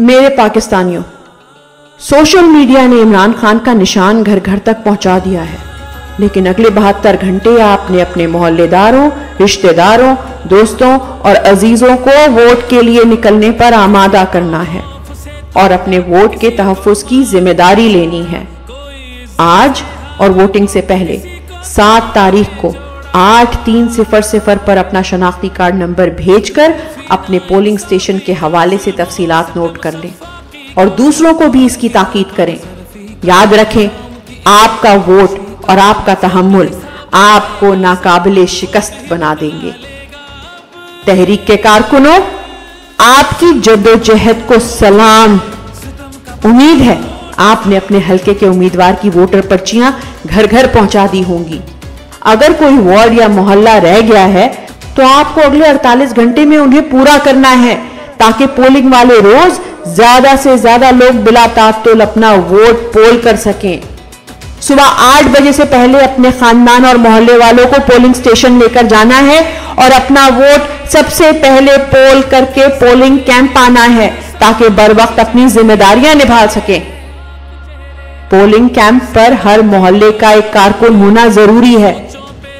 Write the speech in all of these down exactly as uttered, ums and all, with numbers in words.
मेरे पाकिस्तानियों, social media ने इमरान खान का निशान घर घर तक पहुंचा दिया है, लेकिन अगले बहत्तर घंटे आपने अपने मोहल्लेदारों, रिश्तेदारों, दोस्तों और अजीजों को वोट के लिए निकलने पर आमादा करना है और अपने वोट के तहफ्फुज़ की जिम्मेदारी लेनी है। आज और वोटिंग से पहले सात तारीख को आठ तीन सिफर सिफर पर अपना शनाख्ती कार्ड नंबर भेजकर अपने पोलिंग स्टेशन के हवाले से तफसीलात नोट कर लें और दूसरों को भी इसकी ताकीद करें। याद रखें, आपका वोट और आपका तहम्मुल आपको नाकाबिले शिकस्त बना देंगे। तहरीक के कारकुनों, आपकी जद्दोजहद को सलाम। उम्मीद है आपने अपने हलके के उम्मीदवार की वोटर पर्चियां घर घर पहुंचा दी होंगी। अगर कोई वार्ड या मोहल्ला रह गया है तो आपको अगले अड़तालीस घंटे में उन्हें पूरा करना है ताकि पोलिंग वाले रोज ज्यादा से ज्यादा लोग बिला तातुल अपना वोट पोल कर सकें। सुबह आठ बजे से पहले अपने खानदान और मोहल्ले वालों को पोलिंग स्टेशन लेकर जाना है और अपना वोट सबसे पहले पोल करके पोलिंग कैंप आना है ताकि बर वक्त अपनी जिम्मेदारियां निभा सकें। पोलिंग कैंप पर हर मोहल्ले का एक कारकुन होना जरूरी है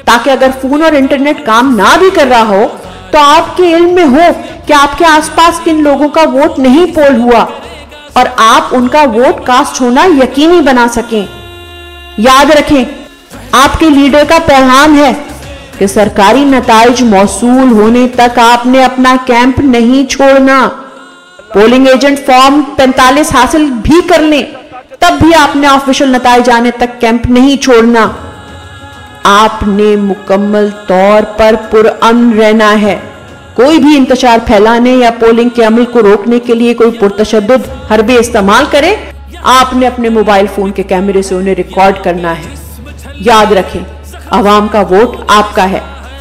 ताकि अगर फोन और इंटरनेट काम ना भी कर रहा हो तो आपके इल्म में हो कि आपके आसपास किन लोगों का वोट नहीं पोल हुआ और आप उनका वोट कास्ट होना यकीनी बना सकें। याद रखें, आपके लीडर का पैगाम है कि सरकारी नताइज मौसूल होने तक आपने अपना कैंप नहीं छोड़ना। पोलिंग एजेंट फॉर्म पैंतालीस हासिल भी कर लें, तब भी आपने ऑफिशियल नताइज आने तक कैंप नहीं छोड़ना। आपने मुकम्मल तौर पर पुरअमन रहना है। कोई भी इंतजार फैलाने या पोलिंग के अमल को रोकने के लिए कोई पुरतशद्दुद हरबे इस्तेमाल करे, आपने अपने मोबाइल फोन के कैमरे से उन्हें रिकॉर्ड करना है। याद रखें, आवाम का वोट आपका है।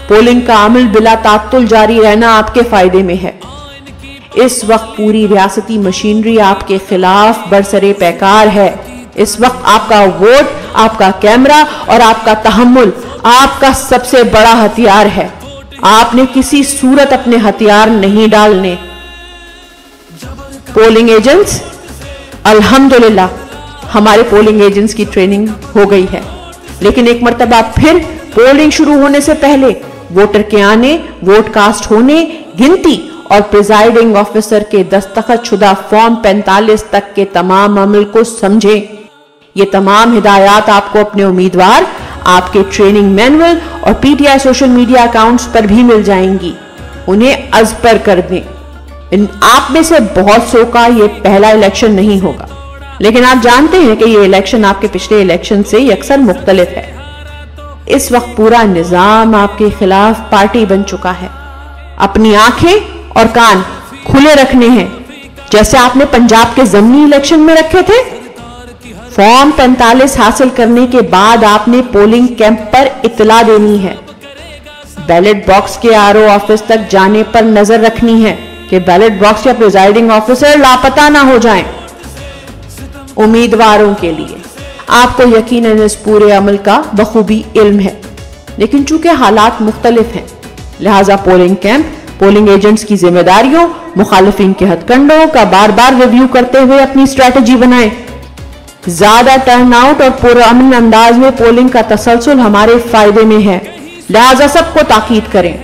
पोलिंग का अमल बिला तातुल जारी रहना आपके फायदे में है। इस वक्त पूरी रियासती मशीनरी आपके खिलाफ बरसरे पैकार है। इस वक्त आपका वोट, आपका कैमरा और आपका तहम्मुल आपका सबसे बड़ा हथियार है। आपने किसी सूरत अपने हथियार नहीं डालने। पोलिंग एजेंट्स, अल्हम्दुलिल्लाह हमारे पोलिंग एजेंट्स की ट्रेनिंग हो गई है, लेकिन एक मर्तबा फिर पोलिंग शुरू होने से पहले वोटर के आने, वोट कास्ट होने, गिनती और प्रिजाइडिंग ऑफिसर के दस्तखत शुदा फॉर्म पैंतालीस तक के तमाम अमल को समझें। ये तमाम हिदायत आपको अपने उम्मीदवार, आपके ट्रेनिंग मैनुअल और पीटीआई सोशल मीडिया अकाउंट्स पर भी मिल जाएंगी। उन्हें अजपर कर दें। इन आप में से बहुत सो का ये पहला इलेक्शन नहीं होगा, लेकिन आप जानते हैं कि ये इलेक्शन आपके पिछले इलेक्शन से यकसर मुख्तलिफ है। इस वक्त पूरा निजाम आपके खिलाफ पार्टी बन चुका है। अपनी आंखें और कान खुले रखने हैं, जैसे आपने पंजाब के जमनी इलेक्शन में रखे थे। फॉर्म पैंतालीस हासिल करने के बाद आपने पोलिंग कैंप पर इतला देनी है। बैलेट बॉक्स के आर ओ ऑफिस तक जाने पर नजर रखनी है कि बैलेट बॉक्स या प्रिजाइडिंग ऑफिसर लापता ना हो जाएं। उम्मीदवारों के लिए आपको यकीनन इस पूरे अमल का बखूबी इल्म है, लेकिन चूंकि हालात मुख्तलिफ हैं लिहाजा पोलिंग कैंप, पोलिंग एजेंट्स की जिम्मेदारियों, मुखालिफिन के हथकंडों का बार बार रिव्यू करते हुए अपनी स्ट्रैटेजी बनाएं। ज्यादा टर्नआउट और पुरअमन अंदाज में पोलिंग का तसलसल हमारे फायदे में है, लिहाजा सबको ताकीद करें।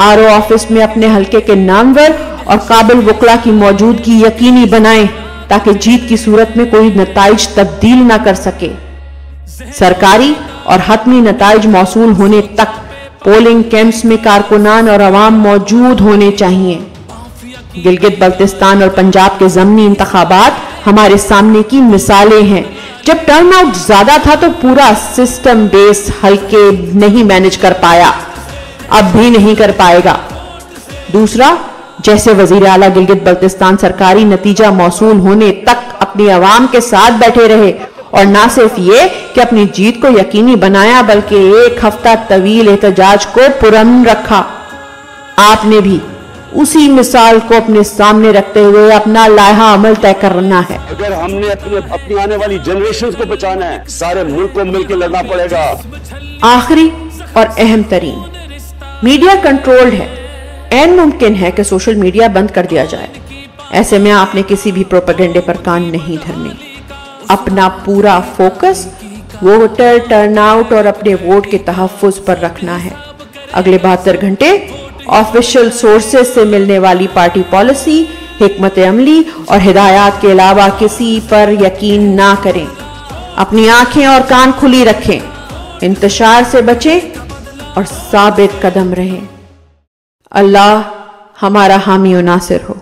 आर ओ ऑफिस में अपने हलके के नामवर और काबिल वकला की मौजूदगी यकीनी बनाएं ताकि जीत की सूरत में कोई नताइज तब्दील ना कर सके। सरकारी और हतमी नताइज मौसूल होने तक पोलिंग कैंप्स में कारकुनान और अवाम मौजूद होने चाहिए। गिलगित बल्तिस्तान और पंजाब के जमनी इंतखाबात हमारे सामने की मिसालें हैं। जब टर्नआउट ज्यादा था तो पूरा सिस्टम बेस हल्के नहीं मैनेज कर पाया, अब भी नहीं कर पाएगा। दूसरा, जैसे वजीर आला गिलगित बल्तिस्तान सरकारी नतीजा मौसूल होने तक अपनी आवाम के साथ बैठे रहे और ना सिर्फ ये कि अपनी जीत को यकीनी बनाया बल्कि एक हफ्ता तवील एहतजाज को पुरअमन रखा। आपने भी उसी मिसाल को अपने सामने रखते हुए अपना लाइहा अमल तय करना है। अगर हमने अपने अपनी आने वाली जनरेशन को बचाना है, सारे मुल्क को मिलकर लड़ना पड़ेगा। आखिरी और अहम तरीन, मीडिया कंट्रोल्ड है एंड मुमकिन है कि सोशल मीडिया बंद कर दिया जाए, ऐसे में आपने किसी भी प्रोपेगेंडे पर कान नहीं धरने। अपना पूरा फोकस वोटर टर्नआउट और अपने वोट के तहफ्फुज़ पर रखना है। अगले बहत्तर घंटे ऑफिशियल सोर्सेज से मिलने वाली पार्टी पॉलिसी, हिकमत अमली और हिदायत के अलावा किसी पर यकीन ना करें। अपनी आंखें और कान खुली रखें, इंतशार से बचें और साबित कदम रहें। अल्लाह हमारा हामी और नासिर हो।